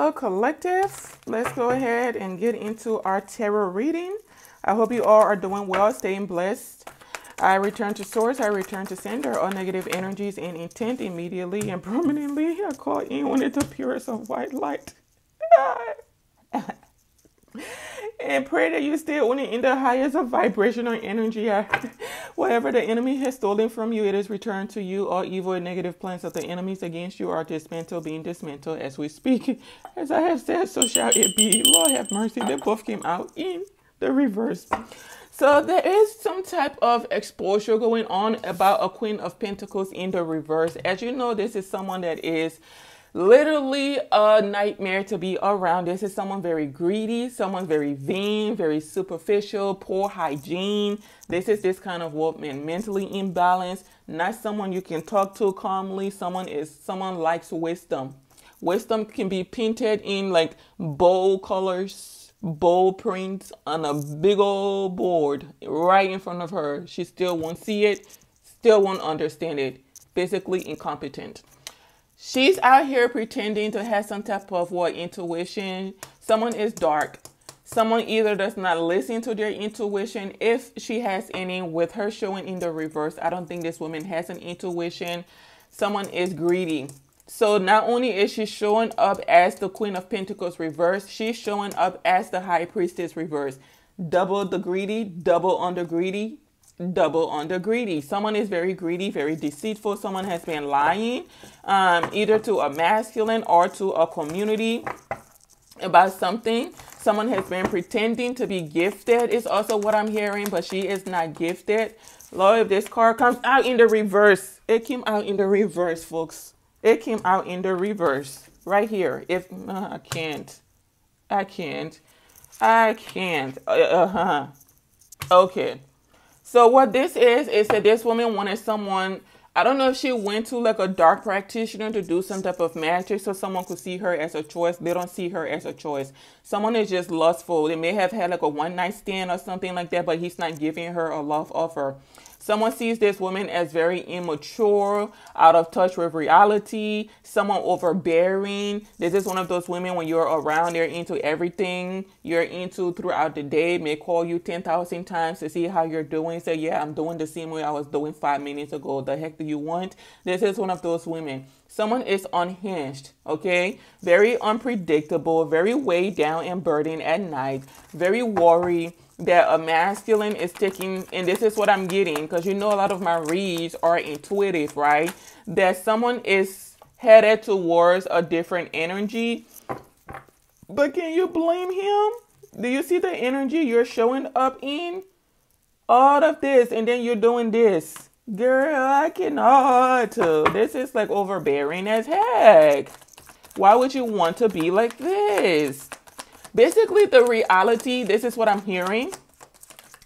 Hello, collective. Let's go ahead and get into our tarot reading. I hope you all are doing well, staying blessed. I return to source, I return to sender. All negative energies and intent immediately and permanently. I call in when it appears of white light. And pray that you stay on in the highest of vibrational energy. Whatever the enemy has stolen from you, it is returned to you. All evil and negative plans of the enemies against you are dismantled, being dismantled as we speak. As I have said, so shall it be. Lord have mercy. They both came out in the reverse. So there is some type of exposure going on about a Queen of Pentacles in the reverse. As you know, this is someone that is literally a nightmare to be around. This is someone very greedy, someone very vain, very superficial, poor hygiene. This is this kind of woman, mentally imbalanced, not someone you can talk to calmly. Someone likes wisdom. Wisdom can be painted in like bold colors, bold prints on a big old board right in front of her. She still won't see it, still won't understand it. Basically incompetent. She's out here pretending to have some type of what, intuition. Someone is dark. Someone either does not listen to their intuition, if she has any. With her showing in the reverse, I don't think this woman has an intuition. Someone is greedy. So not only is she showing up as the Queen of Pentacles reverse, she's showing up as the High Priestess reverse. Double the greedy, double on the greedy, double on the greedy. Someone is very greedy, very deceitful. Someone has been lying either to a masculine or to a community about something. Someone has been pretending to be gifted is also what I'm hearing, but she is not gifted. Lord, if this card comes out in the reverse, it came out in the reverse, folks. It came out in the reverse right here. If I can't. Okay. So what this is that this woman wanted someone, I don't know if she went to like a dark practitioner to do some type of magic so someone could see her as a choice. They don't see her as a choice. Someone is just lustful. They may have had like a one-night stand or something like that, but he's not giving her a love offer. Someone sees this woman as very immature, out of touch with reality, someone overbearing. This is one of those women when you're around, they're into everything you're into throughout the day. May call you 10,000 times to see how you're doing. Say, yeah, I'm doing the same way I was doing 5 minutes ago. The heck do you want? This is one of those women. Someone is unhinged, okay? Very unpredictable, very weighed down and burdened at night, very worried that a masculine is taking, and this is what I'm getting, because you know a lot of my reads are intuitive, right? That someone is headed towards a different energy. But can you blame him? Do you see the energy you're showing up in? All of this, and then you're doing this. Girl, I cannot. This is like overbearing as heck. Why would you want to be like this? Basically, the reality, this is what I'm hearing.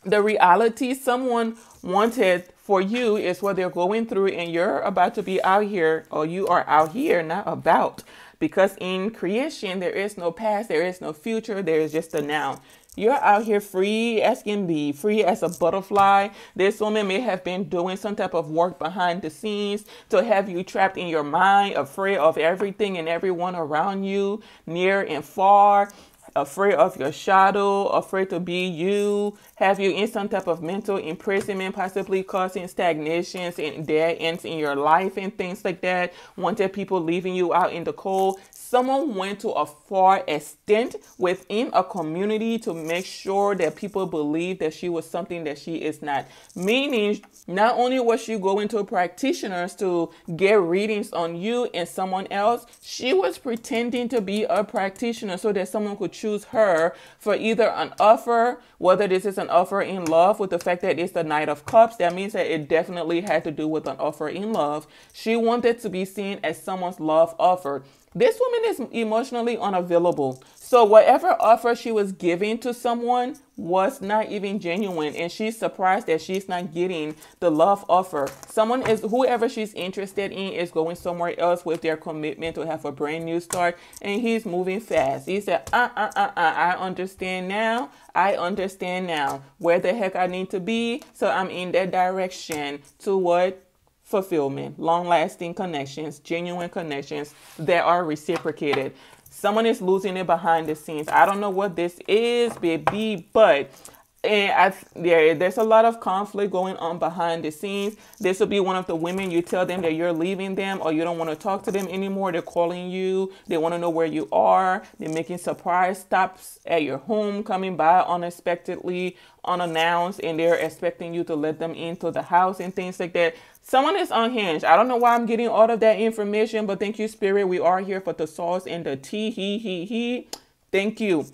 The reality someone wanted for you is what they're going through, and you're about to be out here, or you are out here, not about. Because in creation, there is no past, there is no future, there is just the now. You're out here free as can be, free as a butterfly. This woman may have been doing some type of work behind the scenes to have you trapped in your mind, afraid of everything and everyone around you, near and far. Afraid of your shadow, afraid to be you, have you in some type of mental imprisonment, possibly causing stagnations and dead ends in your life and things like that. Wanted people leaving you out in the cold. Someone went to a far extent within a community to make sure that people believe that she was something that she is not. Meaning, not only was she going to practitioners to get readings on you and someone else, she was pretending to be a practitioner so that someone could choose her for either an offer, whether this is an offer in love, with the fact that it's the Knight of Cups, that means that it definitely had to do with an offer in love. She wanted to be seen as someone's love offer. This woman is emotionally unavailable. So whatever offer she was giving to someone was not even genuine. And she's surprised that she's not getting the love offer. Someone is, whoever she's interested in is going somewhere else with their commitment to have a brand new start. And he's moving fast. He said, I understand now. I understand now where the heck I need to be. So I'm in that direction to what? Fulfillment, long-lasting connections, genuine connections that are reciprocated. Someone is losing it behind the scenes. I don't know what this is, baby, but there's a lot of conflict going on behind the scenes. This will be one of the women you tell them that you're leaving them or you don't want to talk to them anymore. They're calling you. They want to know where you are. They're making surprise stops at your home, coming by unexpectedly, unannounced, and they're expecting you to let them into the house and things like that. Someone is unhinged. I don't know why I'm getting all of that information, but thank you, Spirit. We are here for the sauce and the tea. He. Thank you.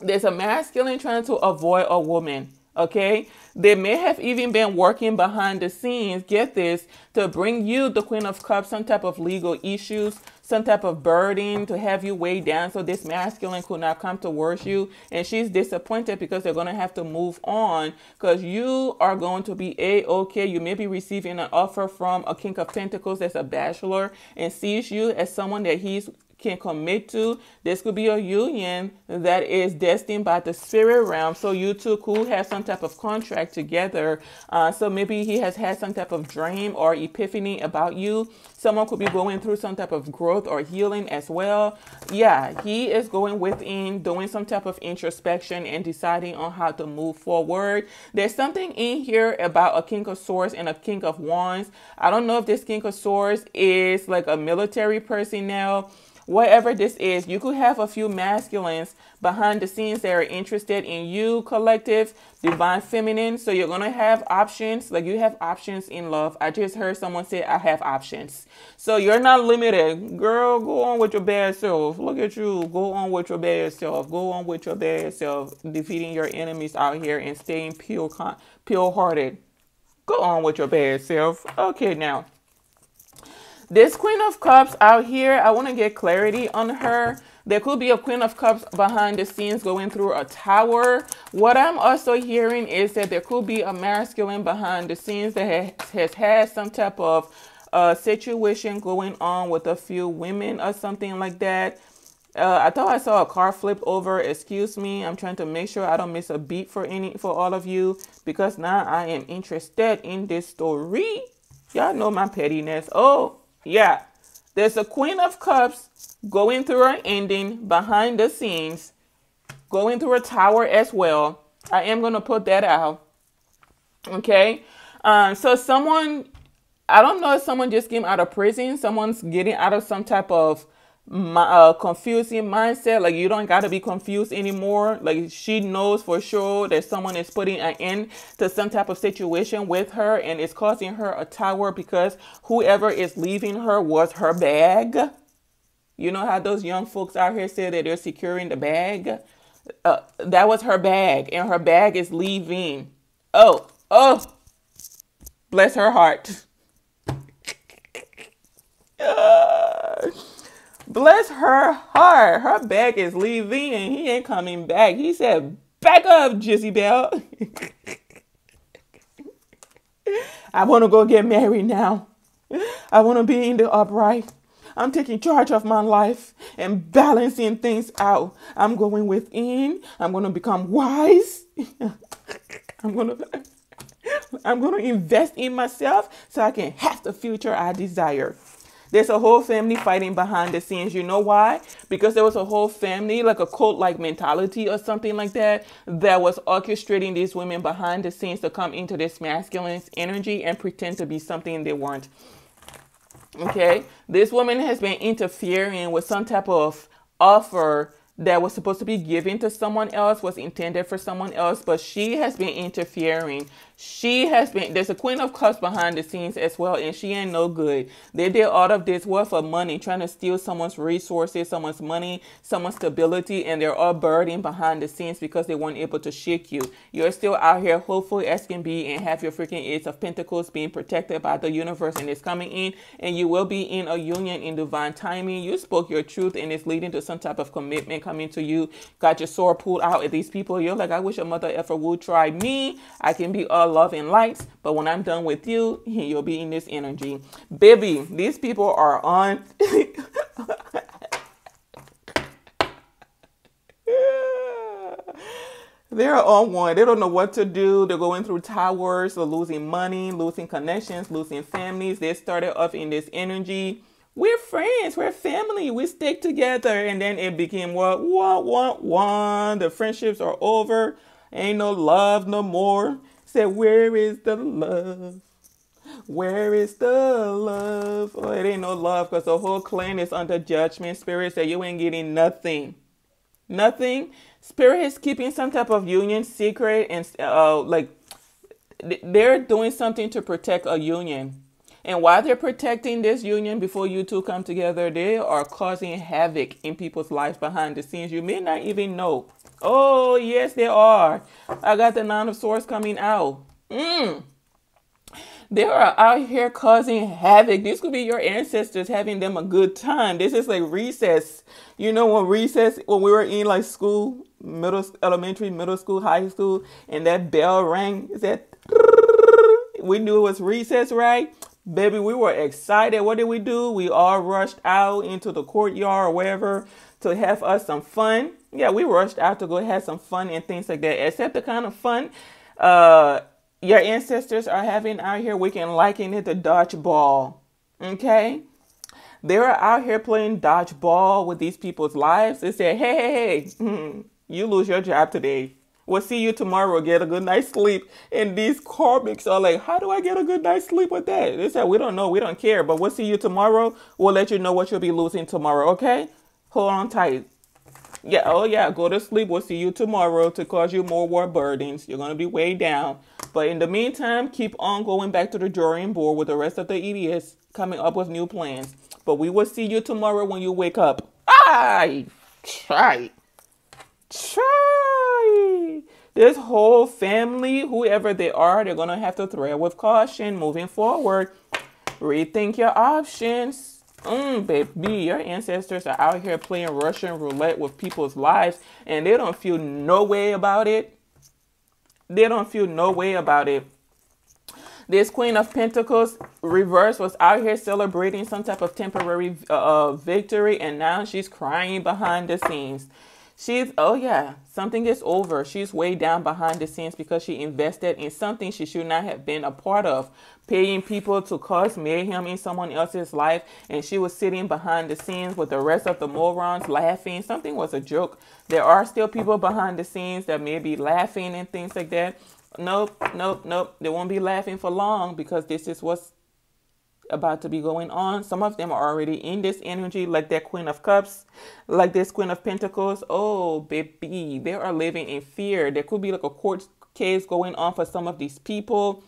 There's a masculine trying to avoid a woman, okay? They may have even been working behind the scenes, get this, to bring you, the Queen of Cups, some type of legal issues, some type of burden to have you weighed down so this masculine could not come towards you. And she's disappointed because they're going to have to move on because you are going to be A-okay. You may be receiving an offer from a King of Pentacles as a bachelor and sees you as someone that he's can commit to. This could be a union that is destined by the spirit realm. So you two could have some type of contract together. So maybe he has had some type of dream or epiphany about you. Someone could be going through some type of growth or healing as well. Yeah, he is going within, doing some type of introspection and deciding on how to move forward. There's something in here about a King of Swords and a King of Wands. I don't know if this King of Swords is like a military personnel. Whatever this is, you could have a few masculines behind the scenes that are interested in you, collective, divine feminine. So you're going to have options. Like you have options in love. I just heard someone say, I have options. So you're not limited. Girl, go on with your bad self. Look at you. Go on with your bad self. Go on with your bad self. Defeating your enemies out here and staying pure-hearted. Go on with your bad self. Okay, now. This Queen of Cups out here, I want to get clarity on her. There could be a Queen of Cups behind the scenes going through a tower. What I'm also hearing is that there could be a masculine behind the scenes that has had some type of situation going on with a few women or something like that. I thought I saw a car flip over. Excuse me. I'm trying to make sure I don't miss a beat for all of you because now I am interested in this story. Y'all know my pettiness. Oh. Yeah, there's a Queen of Cups going through an ending behind the scenes, going through a tower as well. I am going to put that out. Okay, so someone, I don't know if someone just came out of prison. Someone's getting out of some type of confusing mindset. Like you don't got to be confused anymore. Like she knows for sure that someone is putting an end to some type of situation with her and it's causing her a tower because whoever is leaving her was her bag. You know how those young folks out here say that they're securing the bag? That was her bag and her bag is leaving. Oh, bless her heart. Bless her heart. Her bag is leaving and he ain't coming back. He said, back up, Jizzy Bell. I want to go get married now. I want to be in the upright. I'm taking charge of my life and balancing things out. I'm going within. I'm going to become wise. I'm going to invest in myself so I can have the future I desire. There's a whole family fighting behind the scenes. You know why? Because there was a whole family, like a cult-like mentality or something like that was orchestrating these women behind the scenes to come into this masculine's energy and pretend to be something they weren't. Okay? This woman has been interfering with some type of offer that was supposed to be given to someone else, was intended for someone else, but she has been interfering. There's a Queen of Cups behind the scenes as well, and she ain't no good. They did all of this work for money, trying to steal someone's resources, someone's money, someone's stability, and they're all burdened behind the scenes because they weren't able to shake you. You're still out here hopeful as can be and have your freaking Ace of Pentacles being protected by the universe, and it's coming in, and you will be in a union in divine timing. You spoke your truth, and it's leading to some type of commitment coming to you. Got your sword pulled out at these people. You're like, I wish a mother effer would try me. I can be all love and lights, but when I'm done with you, you'll be in this energy. Baby, these people are on. They're on one. They don't know what to do. They're going through towers. They're losing money, losing connections, losing families. They started off in this energy We're friends, we're family, we stick together. And then it became what? The friendships are over. Ain't no love no more. Said, where is the love? Where is the love? Oh, it ain't no love because the whole clan is under judgment. Spirit said you ain't getting nothing. Nothing. Spirit is keeping some type of union secret, and like they're doing something to protect a union. And while they're protecting this union before you two come together, they are causing havoc in people's lives behind the scenes. You may not even know. Oh, yes, they are. I got the Nine of Swords coming out. They are out here causing havoc. This could be your ancestors having them a good time. This is like recess. You know, when recess, when we were in like school, elementary, middle school, high school, and that bell rang, is that we knew it was recess, right? Baby, we were excited. What did we do? We all rushed out into the courtyard or wherever to have us some fun. Yeah, we rushed out to go have some fun and things like that. Except the kind of fun your ancestors are having out here, we can liken it to dodgeball. Okay? They were out here playing dodgeball with these people's lives. They said, hey, you lose your job today. We'll see you tomorrow. Get a good night's sleep. And these karmics are like, how do I get a good night's sleep with that? They said, we don't know. We don't care. But we'll see you tomorrow. We'll let you know what you'll be losing tomorrow. Okay? Hold on tight. Yeah. Oh, yeah. Go to sleep. We'll see you tomorrow to cause you more war burdens. You're going to be way down. But in the meantime, keep on going back to the drawing board with the rest of the idiots coming up with new plans. But we will see you tomorrow when you wake up. Aye. Try. This whole family, whoever they are, they're going to have to tread with caution moving forward. Rethink your options. Baby, your ancestors are out here playing Russian roulette with people's lives, and they don't feel no way about it. They don't feel no way about it. This Queen of Pentacles reverse was out here celebrating some type of temporary victory, and now she's crying behind the scenes. She's, oh yeah, something is over. She's way down behind the scenes because she invested in something she should not have been a part of, paying people to cause mayhem in someone else's life. And she was sitting behind the scenes with the rest of the morons laughing. Something was a joke. There are still people behind the scenes that may be laughing and things like that. Nope. They won't be laughing for long because this is what's about to be going on. Some of them are already in this energy, like that Queen of Cups, like this Queen of Pentacles. Oh, baby, they are living in fear. There could be like a court case going on for some of these people.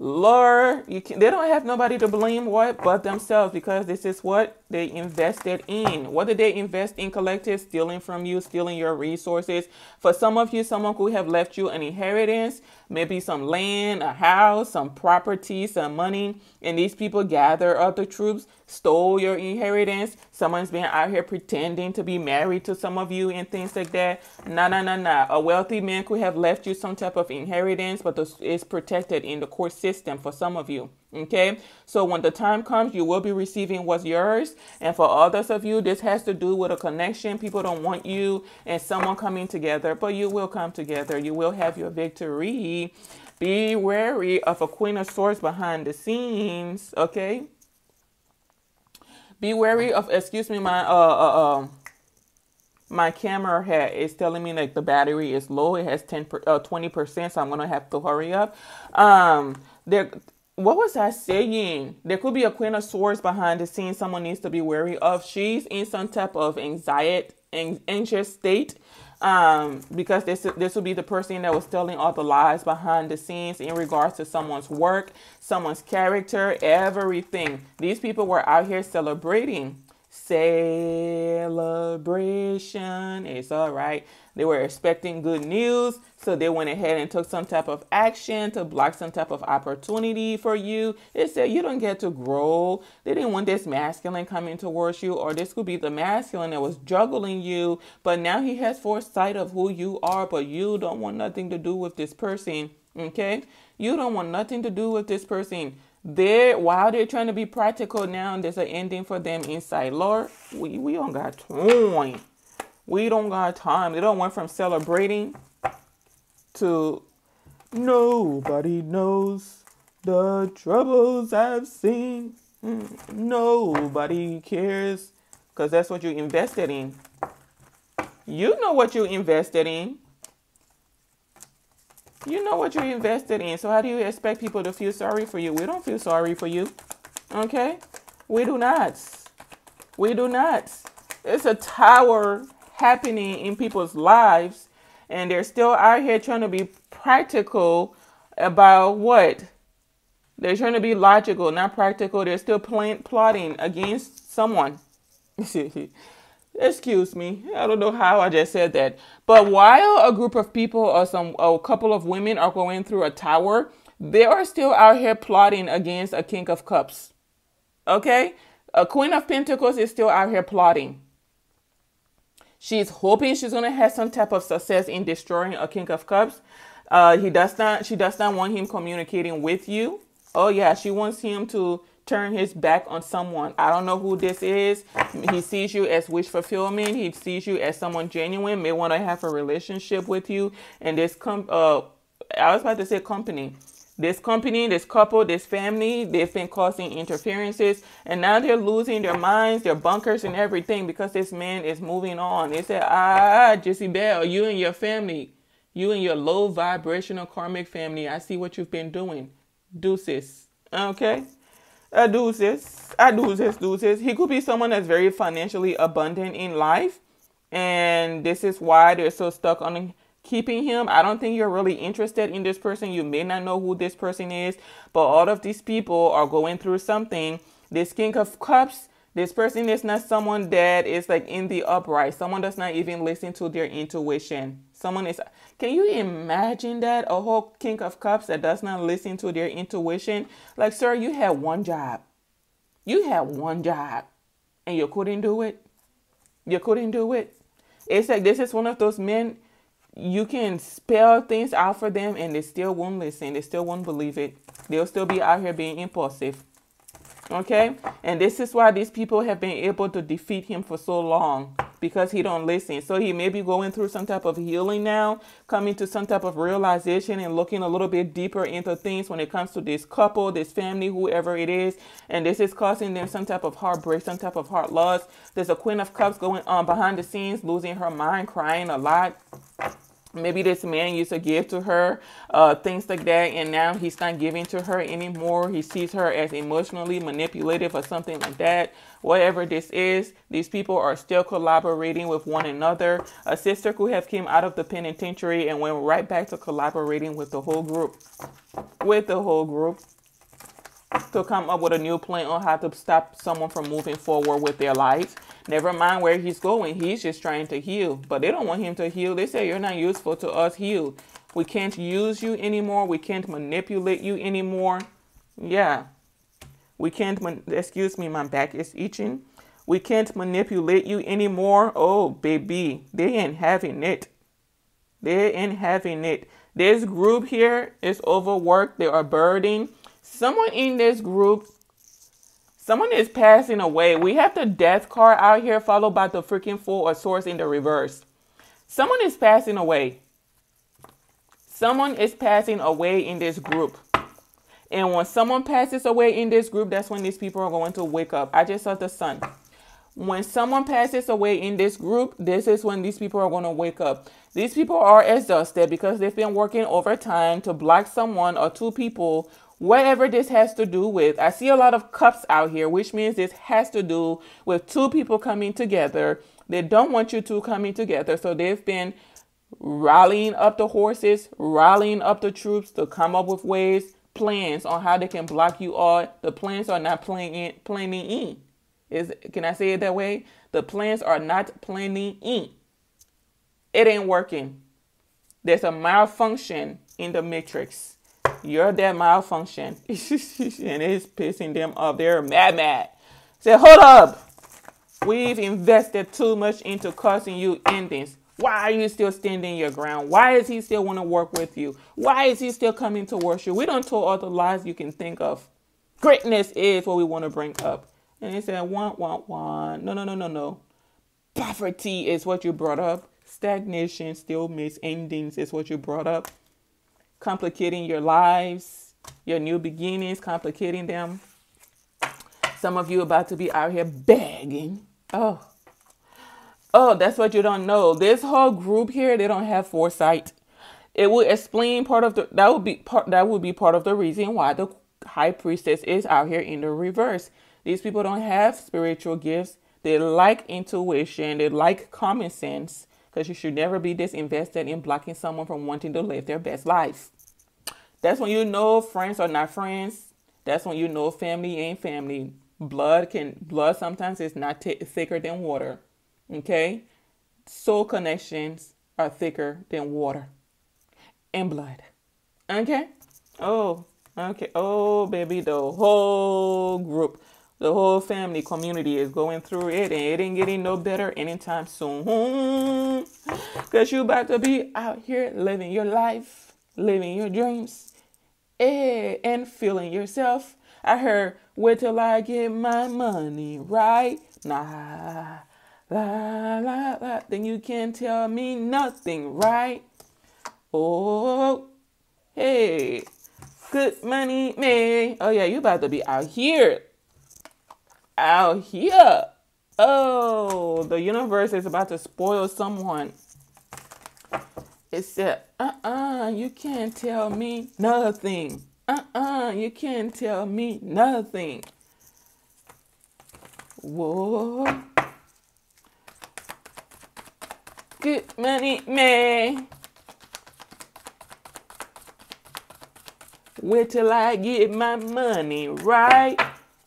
Lord, they don't have nobody to blame but themselves, because this is what they invested in. What did they invest in, collective? Stealing from you, stealing your resources. For some of you, someone could have left you an inheritance, maybe some land, a house, some property, some money. And these people gathered up the troops, stole your inheritance. Someone's been out here pretending to be married to some of you and things like that. Nah. A wealthy man could have left you some type of inheritance, but it's protected in the court system for some of you. Okay, so when the time comes, you will be receiving what's yours. And for others of you, this has to do with a connection. People don't want you and someone coming together, but you will come together. You will have your victory. Be wary of a Queen of Swords behind the scenes. Okay. Be wary of, excuse me, my camera is telling me like the battery is low. It has 20%, so I'm going to have to hurry up. What was I saying? There could be a Queen of Swords behind the scenes someone needs to be wary of. She's in some type of anxious state, because this would be the person that was telling all the lies behind the scenes in regards to someone's work, someone's character, everything. These people were out here celebrating. Celebration. It's all right. They were expecting good news, so they went ahead and took some type of action to block some type of opportunity for you. They said you don't get to grow. They didn't want this masculine coming towards you, or this could be the masculine that was juggling you, but now he has foresight of who you are, but you don't want nothing to do with this person. Okay? You don't want nothing to do with this person. While they're trying to be practical now, there's an ending for them inside. Lord, we don't got time. We don't got time. They don't went from celebrating to nobody knows the troubles I've seen. Nobody cares, because that's what you invested in. You know what you invested in. You know what you invested in. So how do you expect people to feel sorry for you? We don't feel sorry for you. Okay? We do not. We do not. It's a tower happening in people's lives, and they're still out here trying to be practical about what? They're trying to be logical, not practical. They're still plotting against someone. Excuse me. I don't know how I just said that. But while a group of people or a couple of women are going through a tower, they are still out here plotting against a King of Cups. Okay? A Queen of Pentacles is still out here plotting. She's hoping she's going to have some type of success in destroying a King of Cups. She does not want him communicating with you. Oh yeah, she wants him to turn his back on someone. I don't know who this is. He sees you as wish fulfillment. He sees you as someone genuine, may want to have a relationship with you. And this this couple, this family, they've been causing interferences, and now they're losing their minds, their bunkers and everything, because this man is moving on. They said, Jezebel, you and your family, you and your low vibrational karmic family, I see what you've been doing. Deuces. Okay? Deuces. He could be someone that's very financially abundant in life, and this is why they're so stuck on keeping him. I don't think you're really interested in this person. You may not know who this person is, but all of these people are going through something. This King of Cups, this person is not someone that is like in the upright. Someone does not even listen to their intuition. Someone is, can you imagine that? A whole King of Cups that does not listen to their intuition. Like, sir, you had one job. You had one job and you couldn't do it. You couldn't do it. It's like, this is one of those men, you can spell things out for them and they still won't listen. They still won't believe it. They'll still be out here being impulsive. Okay? And this is why these people have been able to defeat him for so long, because he don't listen. So he may be going through some type of healing now, coming to some type of realization and looking a little bit deeper into things when it comes to this couple, this family, whoever it is. And this is causing them some type of heartbreak, some type of heart loss. There's a Queen of Cups going on behind the scenes, losing her mind, crying a lot. Maybe this man used to give to her, things like that, and now he's not giving to her anymore. He sees her as emotionally manipulative or something like that. Whatever this is, these people are still collaborating with one another. A sister could have came out of the penitentiary and went right back to collaborating with the whole group. With the whole group. To come up with a new plan on how to stop someone from moving forward with their life. Never mind where he's going. He's just trying to heal. But they don't want him to heal. They say, you're not useful to us. Heal. We can't use you anymore. We can't manipulate you anymore. Yeah. We can't, excuse me, my back is itching. We can't manipulate you anymore. Oh, baby. They ain't having it. They ain't having it. This group here is overworked. They are burdened. Someone in this group, someone is passing away. We have the death card out here followed by the freaking Fool or Swords in the reverse. Someone is passing away. Someone is passing away in this group. And when someone passes away in this group, that's when these people are going to wake up. I just saw the sun. When someone passes away in this group, this is when these people are going to wake up. These people are exhausted because they've been working overtime to block someone or two people. Whatever this has to do with, I see a lot of cups out here, which means this has to do with two people coming together. They don't want you two coming together. So they've been rallying up the horses, rallying up the troops to come up with ways, plans on how they can block you all. The plans are not planning in. Can I say it that way? The plans are not planning in. It ain't working. There's a malfunction in the matrix. You're that malfunction. And it's pissing them off. They're mad. Say, hold up. We've invested too much into causing you endings. Why are you still standing your ground? Why is he still want to work with you? Why is he still coming towards you? We don't tell all the lies you can think of. Greatness is what we want to bring up. And they said, want. No. Poverty is what you brought up. Stagnation, still miss endings is what you brought up. Complicating your lives, your new beginnings, complicating them. Some of you about to be out here begging. Oh, that's what you don't know. This whole group here, they don't have foresight. It would explain part of the, that would be part of the reason why the High Priestess is out here in the reverse. These people don't have spiritual gifts. They lack intuition. They lack common sense, because you should never be this invested in blocking someone from wanting to live their best life. That's when you know friends are not friends. That's when you know family ain't family. Blood sometimes is not thicker than water. Okay? Soul connections are thicker than water and blood. Okay? Oh, okay. Oh, baby, the whole group, the whole family community is going through it, and it ain't getting no better anytime soon. Because you about to be out here living your life, living your dreams, and feeling yourself. I heard, wait till I get my money right. Nah, la, la, la. Then you can't tell me nothing, right? Oh, hey, good money, man. Oh, yeah, you about to be out here. Out here. Oh, the universe is about to spoil someone. It said, you can't tell me nothing. You can't tell me nothing. Whoa. Good money, man. Wait till I get my money right.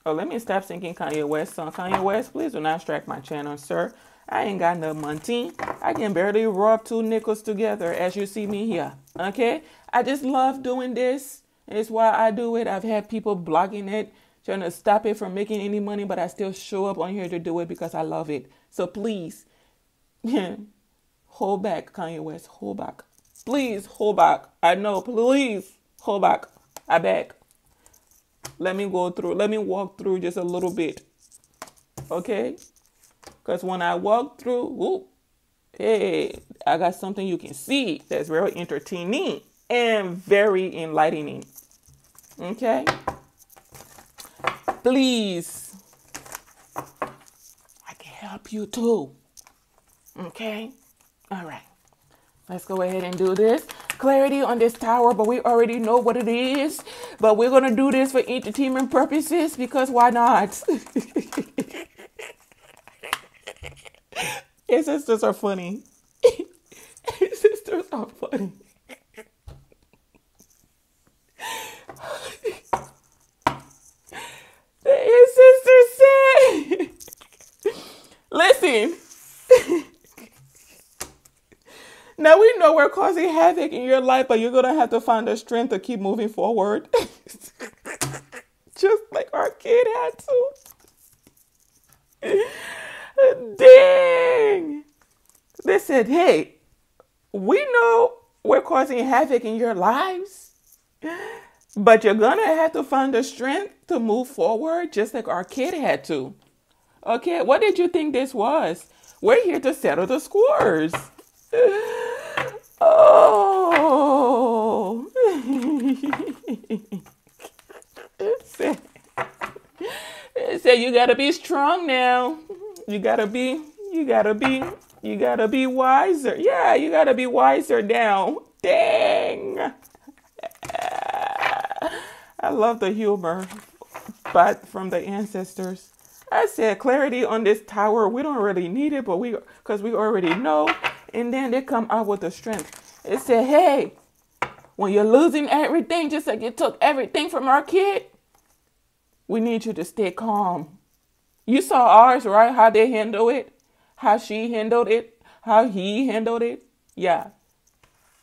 Oh, let me stop singing Kanye West song. Kanye West, please do not strike my channel, sir. I ain't got no money. I can barely rub two nickels together as you see me here. Okay? I just love doing this. It's why I do it. I've had people blocking it, trying to stop it from making any money, but I still show up on here to do it because I love it. So please, hold back, Kanye West. Hold back. Please hold back. I know. Please hold back. I beg. Let me go through. Let me walk through just a little bit. Okay? Because when I walk through, whoop, hey, I got something you can see that's very entertaining and very enlightening. Okay? Please. I can help you too. Okay? All right. Let's go ahead and do this. Clarity on this tower, but we already know what it is. But we're going to do this for entertainment purposes, because why not? Your sisters are funny. Your sisters are funny. Your sister said, listen. Now we know we're causing havoc in your life, but you're going to have to find the strength to keep moving forward. Just like our kid had to. Dang. They said, hey, we know we're causing havoc in your lives, but you're going to have to find the strength to move forward just like our kid had to. Okay, what did you think this was? We're here to settle the scores. Oh, it said you gotta be strong now. You gotta be wiser. Yeah, you gotta be wiser now. Dang. I love the humor, but from the ancestors. I said clarity on this tower. We don't really need it, but because we already know. And then they come out with the strength. It said, hey, when you're losing everything, just like you took everything from our kid, we need you to stay calm. You saw ours, right? How they handle it, how she handled it, how he handled it. Yeah.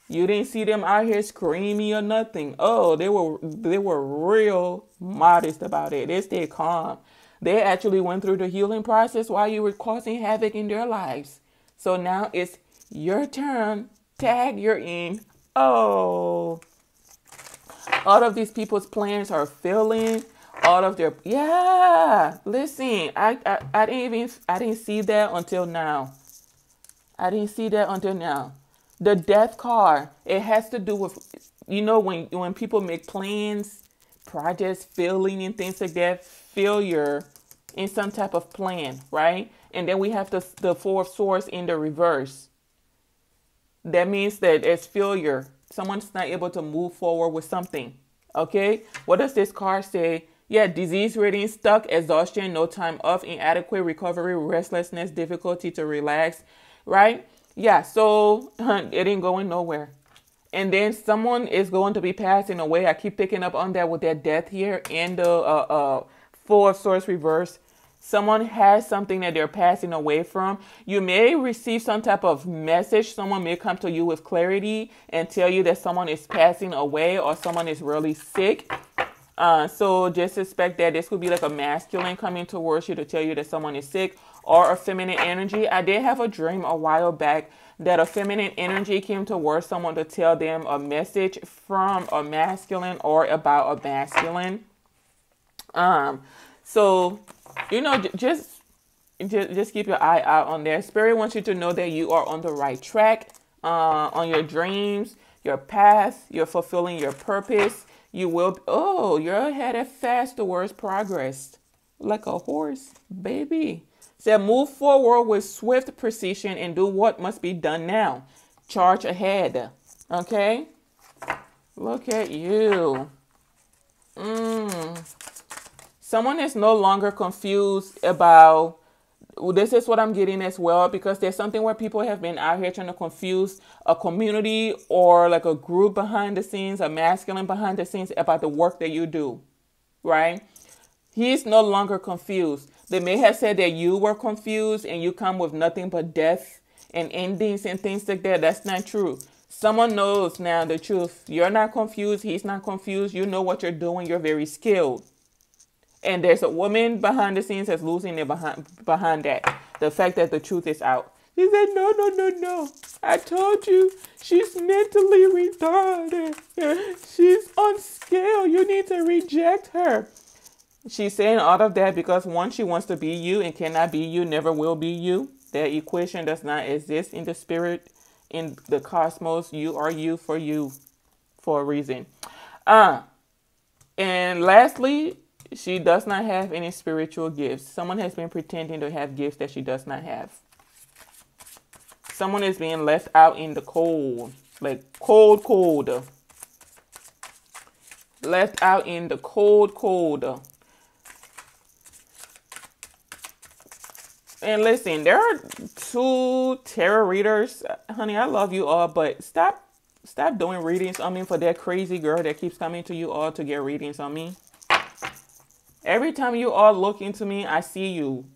You didn't see them out here screaming or nothing. Oh, they were real modest about it. They stayed calm. They actually went through the healing process while you were causing havoc in their lives. So now it's your turn. Tag, you're in. Oh, all of these people's plans are failing. All of their, yeah. Listen, I didn't see that until now. I didn't see that until now. The death card. It has to do with, you know, when people make plans, projects failing and things like that. Failure in some type of plan, right? And then we have the Four of Swords in the reverse. That means that it's failure. Someone's not able to move forward with something, okay? What does this card say? Yeah, disease rating, stuck, exhaustion, no time off, inadequate recovery, restlessness, difficulty to relax, right? Yeah, so it ain't going nowhere. And then someone is going to be passing away. I keep picking up on that with that death here and the Four of Swords reverse. Someone has something that they're passing away from. You may receive some type of message. Someone may come to you with clarity and tell you that someone is passing away or someone is really sick. So just suspect that this could be like a masculine coming towards you to tell you that someone is sick, or a feminine energy. I did have a dream a while back that a feminine energy came towards someone to tell them a message from a masculine or about a masculine. So, you know, just keep your eye out on there. Spirit wants you to know that you are on the right track, on your dreams, your path, you're fulfilling your purpose. You will, oh, you're headed fast towards progress. Like a horse, baby. Said, move forward with swift precision and do what must be done now. Charge ahead, okay? Look at you. Someone is no longer confused about, well, this is what I'm getting as well, because there's something where people have been out here trying to confuse a community or like a group behind the scenes, a masculine behind the scenes about the work that you do, right? He's no longer confused. They may have said that you were confused and you come with nothing but death and endings and things like that. That's not true. Someone knows now the truth. You're not confused. He's not confused. You know what you're doing. You're very skilled. And there's a woman behind the scenes that's losing their behind that. The fact that the truth is out. She said, no, no, no, no. I told you, she's mentally retarded. She's unskilled. You need to reject her. She's saying all of that because, one, she wants to be you and cannot be you, never will be you. That equation does not exist in the spirit, in the cosmos. You are you, for a reason. And lastly, she does not have any spiritual gifts. Someone has been pretending to have gifts that she does not have. Someone is being left out in the cold, like cold. Left out in the cold. And listen, there are two tarot readers. Honey, I love you all, but stop doing readings on me for that crazy girl that keeps coming to you all to get readings on me. Every time you all look into me, I see you.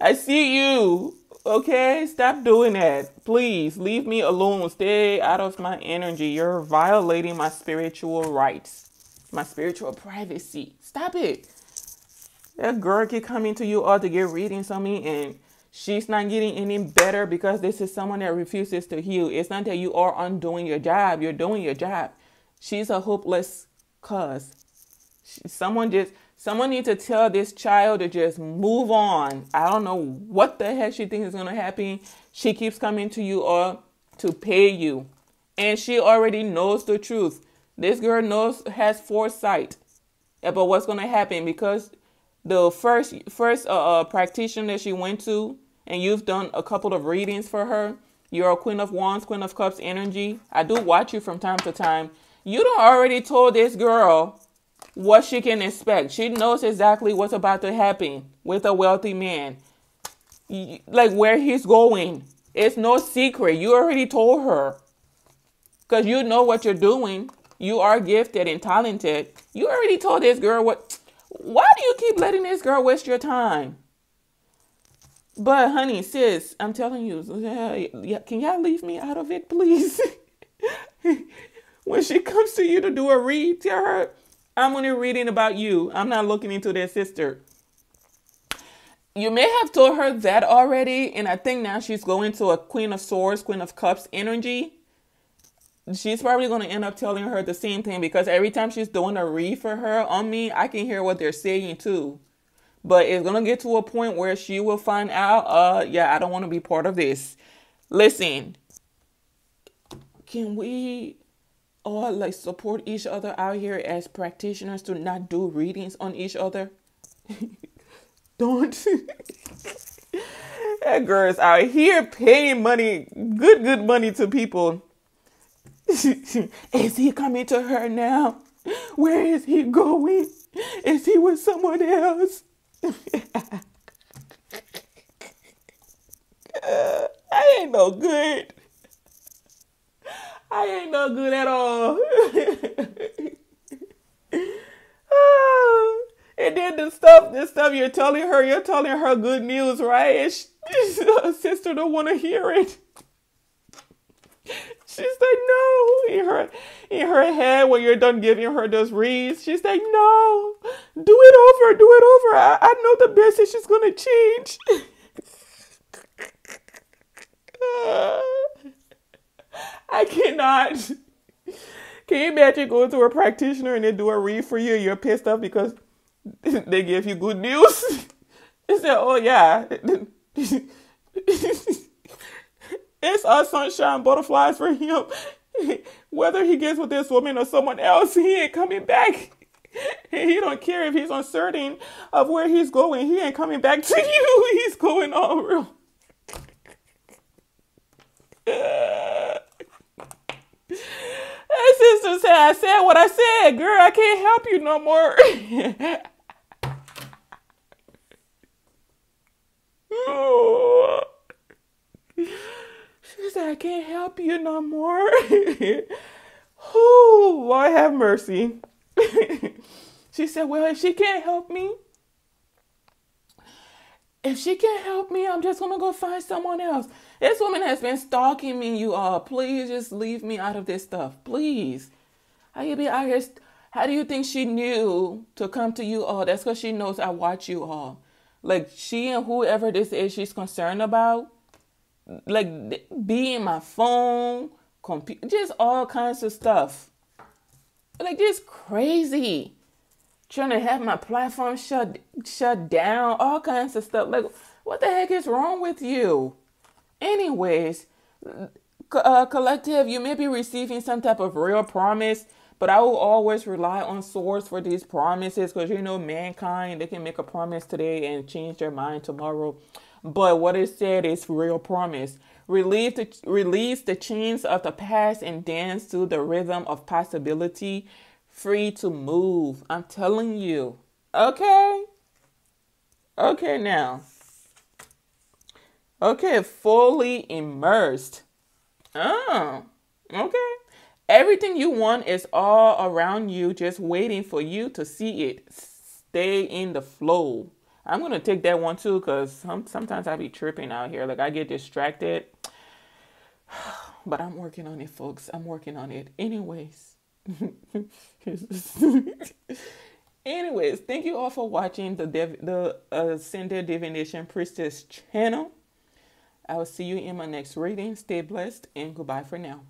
I see you. Okay? Stop doing that. Please leave me alone. Stay out of my energy. You're violating my spiritual rights, my spiritual privacy. Stop it. That girl keep coming to you all to get readings on me, and she's not getting any better because this is someone that refuses to heal. It's not that you are undoing your job. You're doing your job. She's a hopeless cause. Someone needs to tell this child to just move on. I don't know what the heck she thinks is going to happen. She keeps coming to you all to pay you. And she already knows the truth. This girl has foresight about what's going to happen, because the first practitioner she went to, and you've done a couple of readings for her, you're a Queen of Wands, Queen of Cups energy. I do watch you from time to time. You done already told this girl what she can expect. She knows exactly what's about to happen with a wealthy man, like where he's going. It's no secret. You already told her, because you know what you're doing. You are gifted and talented. You already told this girl what. Why do you keep letting this girl waste your time? But honey, sis, I'm telling you, can y'all leave me out of it, please? When she comes to you to do a read, tell her, I'm only reading about you. I'm not looking into their sister. You may have told her that already, and I think now she's going to a Queen of Swords, Queen of Cups energy. She's probably going to end up telling her the same thing, because every time she's doing a read for her on me, I can hear what they're saying too. But it's going to get to a point where she will find out, yeah, I don't want to be part of this. Listen, can we all like support each other out here as practitioners to not do readings on each other? Don't. That girl is out here paying money, good money to people. Is he coming to her now? Where is he going? Is he with someone else? I ain't no good. I ain't no good at all. And then the stuff you're telling her good news, right? And her sister don't want to hear it. She's like, no. In her head, when you're done giving her those reads, she's like, no. Do it over. I know the message is gonna change. I cannot. Can you imagine going to a practitioner and they do a read for you? You're pissed off because they gave you good news. They said, oh, yeah. It's all sunshine, butterflies for him. Whether he gets with this woman or someone else, he ain't coming back. He don't care if he's uncertain of where he's going. He ain't coming back to you. He's going all real. That sister said, I said what I said. Girl, I can't help you no more. Oh. She said, I can't help you no more. Oh, Lord have mercy. She said, well, if she can't help me, I'm just going to go find someone else. This woman has been stalking me, you all. Please just leave me out of this stuff. Please. How you be out here? How do you think she knew to come to you all? That's because she knows I watch you all. Like, she and whoever this is she's concerned about, like, being my phone, computer, just all kinds of stuff. Like, just crazy. Trying to have my platform shut down, all kinds of stuff. Like, what the heck is wrong with you? Anyways, collective, you may be receiving some type of real promise, but I will always rely on source for these promises because, you know, mankind, they can make a promise today and change their mind tomorrow. But what is said is real promise. Release the chains of the past and dance to the rhythm of possibility. Free to move. I'm telling you. Okay? Okay now. Okay, fully immersed. Oh, okay. Everything you want is all around you, just waiting for you to see it. Stay in the flow. I'm going to take that one too because sometimes I be tripping out here. Like, I get distracted. But I'm working on it, folks. I'm working on it. Anyways, thank you all for watching the Ascended Divination Priestess channel. I will see you in my next reading. Stay blessed and goodbye for now.